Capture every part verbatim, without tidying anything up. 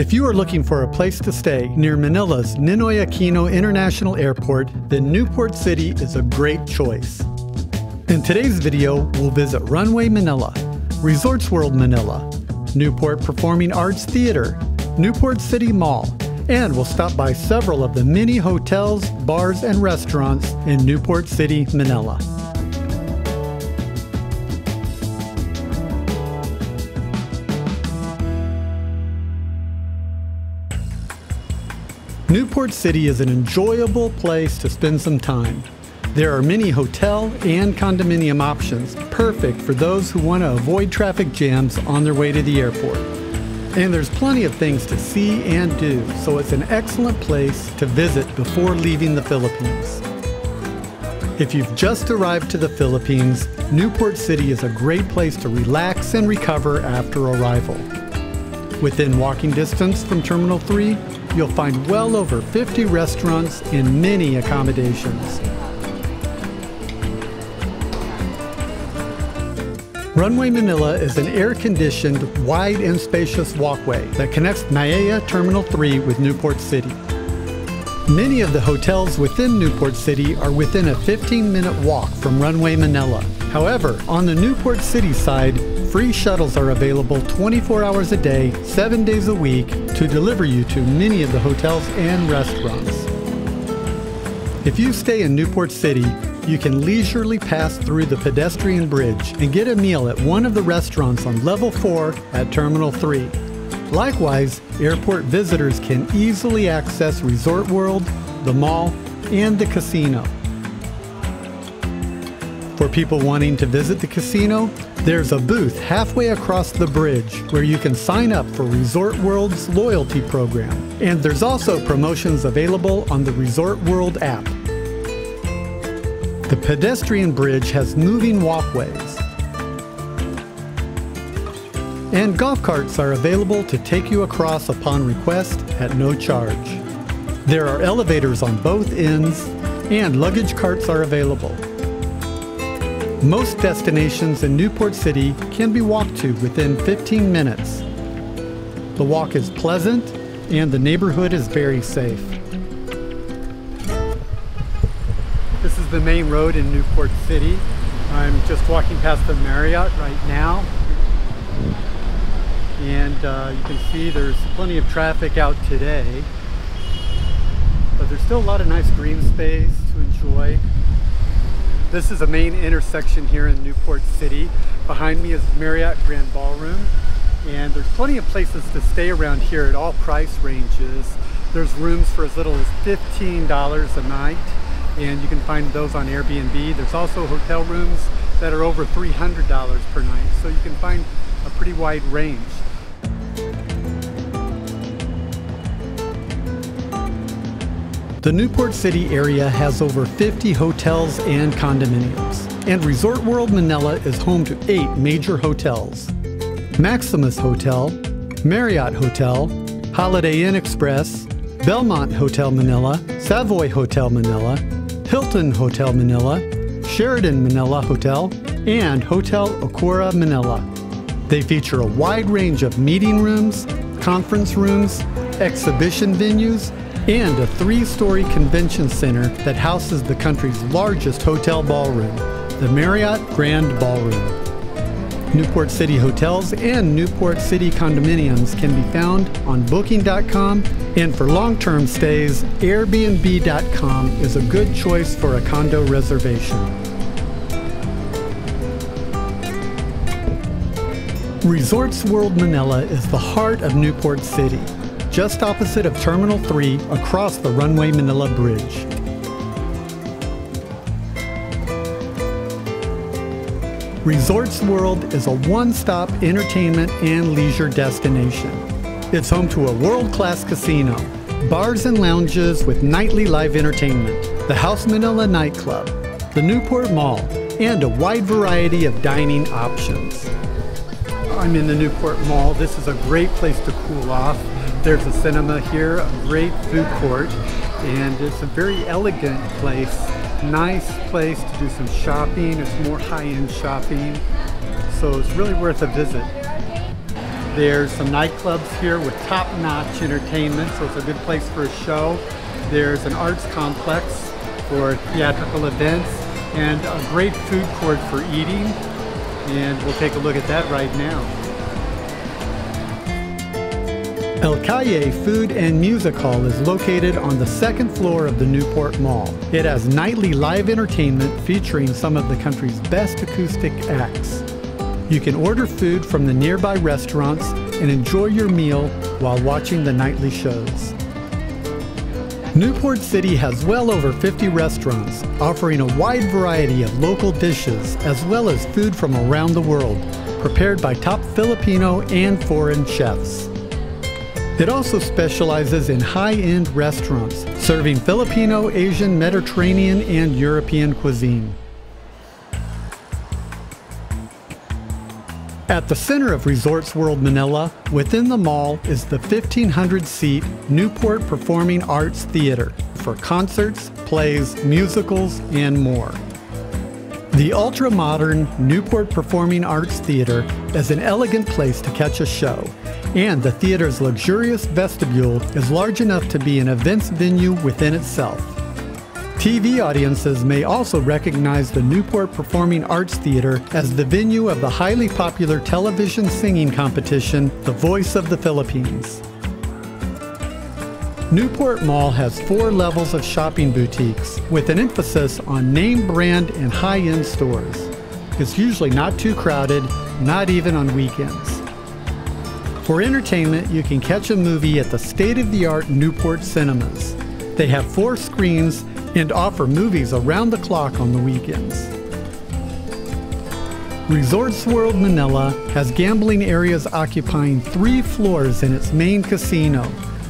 If you are looking for a place to stay near Manila's Ninoy Aquino International Airport, then Newport City is a great choice. In today's video, we'll visit Runway Manila, Resorts World Manila, Newport Performing Arts Theater, Newport City Mall, and we'll stop by several of the many hotels, bars, and restaurants in Newport City, Manila. Newport City is an enjoyable place to spend some time. There are many hotel and condominium options, perfect for those who want to avoid traffic jams on their way to the airport. And there's plenty of things to see and do, so it's an excellent place to visit before leaving the Philippines. If you've just arrived to the Philippines, Newport City is a great place to relax and recover after arrival. Within walking distance from Terminal three, you'll find well over fifty restaurants and many accommodations. Runway Manila is an air-conditioned, wide and spacious walkway that connects NAIA Terminal three with Newport City. Many of the hotels within Newport City are within a fifteen minute walk from Runway Manila. However, on the Newport City side, free shuttles are available twenty-four hours a day, seven days a week, to deliver you to many of the hotels and restaurants. If you stay in Newport City, you can leisurely pass through the pedestrian bridge and get a meal at one of the restaurants on level four at Terminal three. Likewise, airport visitors can easily access Resort World, the mall, and the casino. For people wanting to visit the casino, there's a booth halfway across the bridge where you can sign up for Resort World's loyalty program. And there's also promotions available on the Resort World app. The pedestrian bridge has moving walkways. And golf carts are available to take you across upon request at no charge. There are elevators on both ends and luggage carts are available. Most destinations in Newport City can be walked to within fifteen minutes. The walk is pleasant and the neighborhood is very safe. This is the main road in Newport City. I'm just walking past the Marriott right now. And uh, you can see there's plenty of traffic out today. But there's still a lot of nice green space to enjoy. This is a main intersection here in Newport City. Behind me is Marriott Grand Ballroom, and there's plenty of places to stay around here at all price ranges. There's rooms for as little as fifteen dollars a night, and you can find those on Airbnb. There's also hotel rooms that are over three hundred dollars per night, so you can find a pretty wide range. The Newport City area has over fifty hotels and condominiums, and Resort World Manila is home to eight major hotels: Maximus Hotel, Marriott Hotel, Holiday Inn Express, Belmont Hotel Manila, Savoy Hotel Manila, Hilton Hotel Manila, Sheraton Manila Hotel, and Hotel Okura Manila. They feature a wide range of meeting rooms, conference rooms, exhibition venues, and a three-story convention center that houses the country's largest hotel ballroom, the Marriott Grand Ballroom. Newport City hotels and Newport City condominiums can be found on booking dot com, and for long-term stays, Airbnb dot com is a good choice for a condo reservation. Resorts World Manila is the heart of Newport City, just opposite of Terminal three across the Runway Manila Bridge. Resorts World is a one-stop entertainment and leisure destination. It's home to a world-class casino, bars and lounges with nightly live entertainment, the House Manila Nightclub, the Newport Mall, and a wide variety of dining options. I'm in the Newport Mall. This is a great place to cool off. There's a cinema here, a great food court, and it's a very elegant place. Nice place to do some shopping. It's more high-end shopping, so it's really worth a visit. There's some nightclubs here with top-notch entertainment, so it's a good place for a show. There's an arts complex for theatrical events and a great food court for eating. And we'll take a look at that right now. El Calle Food and Music Hall is located on the second floor of the Newport Mall. It has nightly live entertainment featuring some of the country's best acoustic acts. You can order food from the nearby restaurants and enjoy your meal while watching the nightly shows. Newport City has well over fifty restaurants, offering a wide variety of local dishes as well as food from around the world, prepared by top Filipino and foreign chefs. It also specializes in high-end restaurants, serving Filipino, Asian, Mediterranean, and European cuisine. At the center of Resorts World Manila, within the mall, is the fifteen hundred seat Newport Performing Arts Theater for concerts, plays, musicals, and more. The ultra-modern Newport Performing Arts Theater is an elegant place to catch a show, and the theater's luxurious vestibule is large enough to be an events venue within itself. T V audiences may also recognize the Newport Performing Arts Theater as the venue of the highly popular television singing competition, The Voice of the Philippines. Newport Mall has four levels of shopping boutiques with an emphasis on name brand and high-end stores. It's usually not too crowded, not even on weekends. For entertainment, you can catch a movie at the state-of-the-art Newport Cinemas. They have four screens and offer movies around the clock on the weekends. Resorts World Manila has gambling areas occupying three floors in its main casino,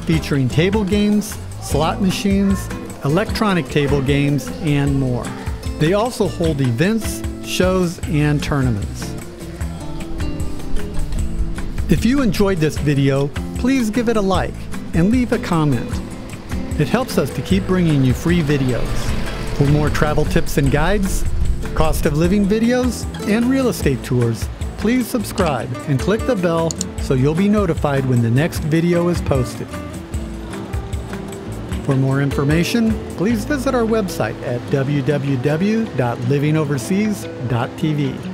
featuring table games, slot machines, electronic table games, and more. They also hold events, shows, and tournaments. If you enjoyed this video, please give it a like and leave a comment. It helps us to keep bringing you free videos. For more travel tips and guides, cost of living videos, and real estate tours, please subscribe and click the bell so you'll be notified when the next video is posted. For more information, please visit our website at w w w dot living overseas dot t v.